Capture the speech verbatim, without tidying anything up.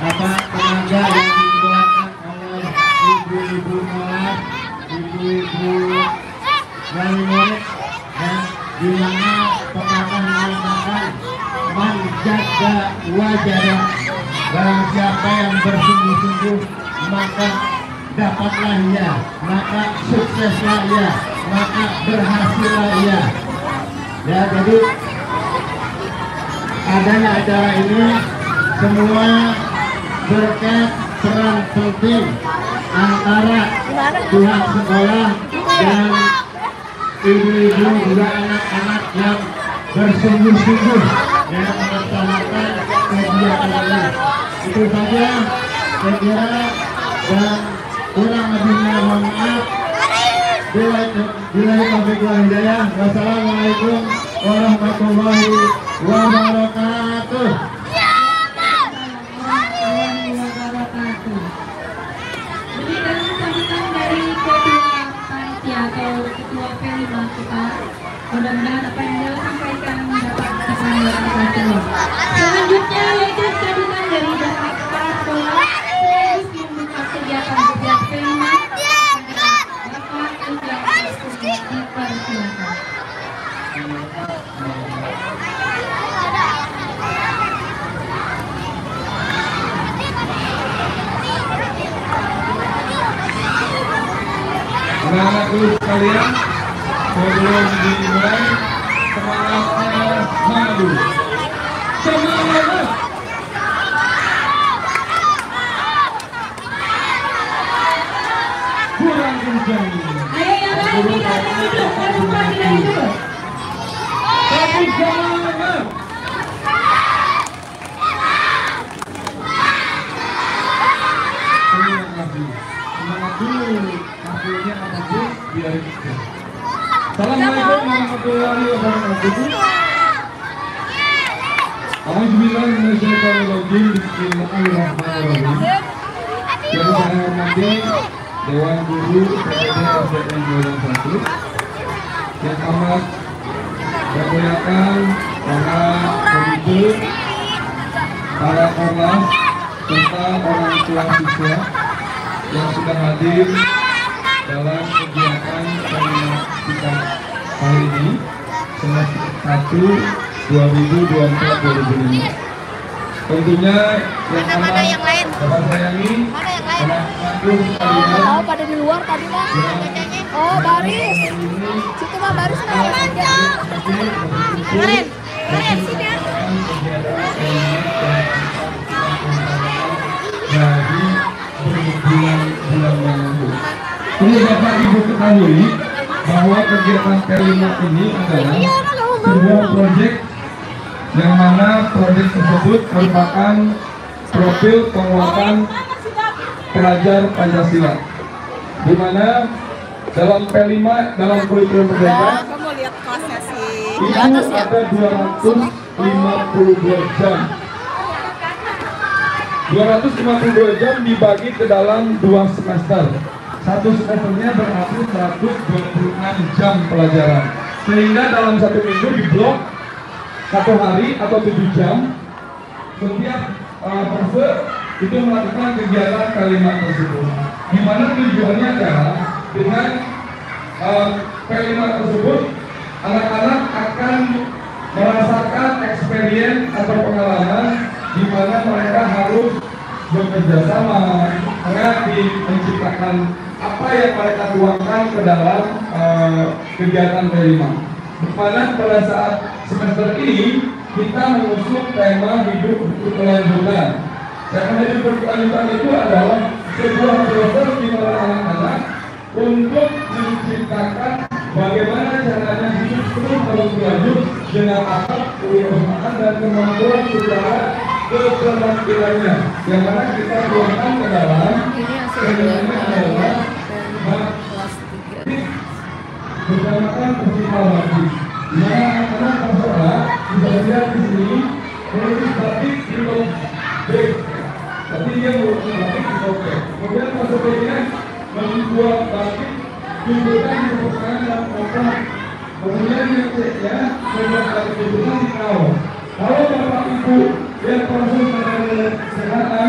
apa tenaga yang dikeluarkan oleh ibu-ibu molat, ibu-ibu wali murid, dan di mana pepatah mengatakan menjaga wajah. Barang siapa yang bersungguh-sungguh maka dapatlah ia, maka sukseslah ia, maka berhasillah ia. Ya, jadi adanya acara ini semua berkat peran penting antara pihak sekolah dan ibu-ibu juga anak-anak yang bersungguh-sungguh dalam melaksanakan kegiatan ini. Itu saja, saya kira, dan kurang lebihnya mohon maaf. Bila taufiq wal hidayah, wassalamualaikum warahmatullahi wabarakatuh. Mudah-mudahan apa yang beliau sampaikan dapat kita lakukan. Selanjutnya yaitu sambutan dari Bapak Kepala Sekolah sekaligus membuka kegiatan-kegiatan kelima. Bapak Ujang Rizky dipersilakan. Anak-anakku sekalian, sebelum dimulai, semangatnya madu. Semangat! Kurang kencang. Ayo yang lain, kita akan duduk, kita akan duduk. Tapi semangat! Semangat lagi. Semangat dulu. Akhirnya anak gue biarin itu. Assalamualaikum warahmatullahi wabarakatuh. Alhamdulillahirobbilalamin. Bismillahirrahmanirrahim. Yang saya hormati Dewan Guru P P D P N dua ribu satu, yang amat dimuliakan para guru, para ormas, serta orang tua siswa yang sudah hadir dalam kegiatan kita hari ini semester satu dua ribu dua puluh empat dua ribu lima. Tentunya yang amat dapat sayangi anak anak kalian. Oh, pada di luar tadi mah. Oh, baris. Situ mah baris mah. Keren. Keren sih dia. Jadi bulan-bulan lalu. Perlu Bapak Ibu ketahui bahwa kegiatan kelima ini adalah sebuah proyek yang mana proyek tersebut merupakan profil penguatan pelajar Pancasila, di mana dalam P lima dalam kurikulum merdeka itu ada dua ratus lima puluh dua jam. dua ratus lima puluh dua jam dibagi ke dalam dua semester. Satu semesternya berarti seratus dua puluh enam jam pelajaran. Sehingga dalam satu minggu di blok satu hari atau tujuh jam setiap uh, persen itu melakukan kegiatan kalimat tersebut. Di mana tujuannya adalah dengan uh, kalimat tersebut anak-anak akan merasakan experience atau pengalaman di mana mereka harus bekerja sama, mengerti, menciptakan apa yang mereka tuangkan ke dalam uh, kegiatan kelima. Dimana pada saat semester ini kita mengusung tema hidup berkelanjutan. Tema hidup berkelanjutan itu adalah sebuah proses di mana anak-anak untuk menciptakan bagaimana caranya hidup terus berlanjut dengan akal, kewirausahaan dan kemampuan secara keterampilannya, yang mana kita tuangkan ke dalam kegiatan adalah berdasarkan festival batik. Nah, anak-anak terserah bisa lihat di sini melukis batik di batik, tapi dia melukis batik di batik. Kemudian masuknya membuat batik jumlahnya dibutuhkan dalam kotak. Kemudian yang ketiga membuat batik jumlah di kaos. Kalau bapak ibu yang proses mengenai kesehatan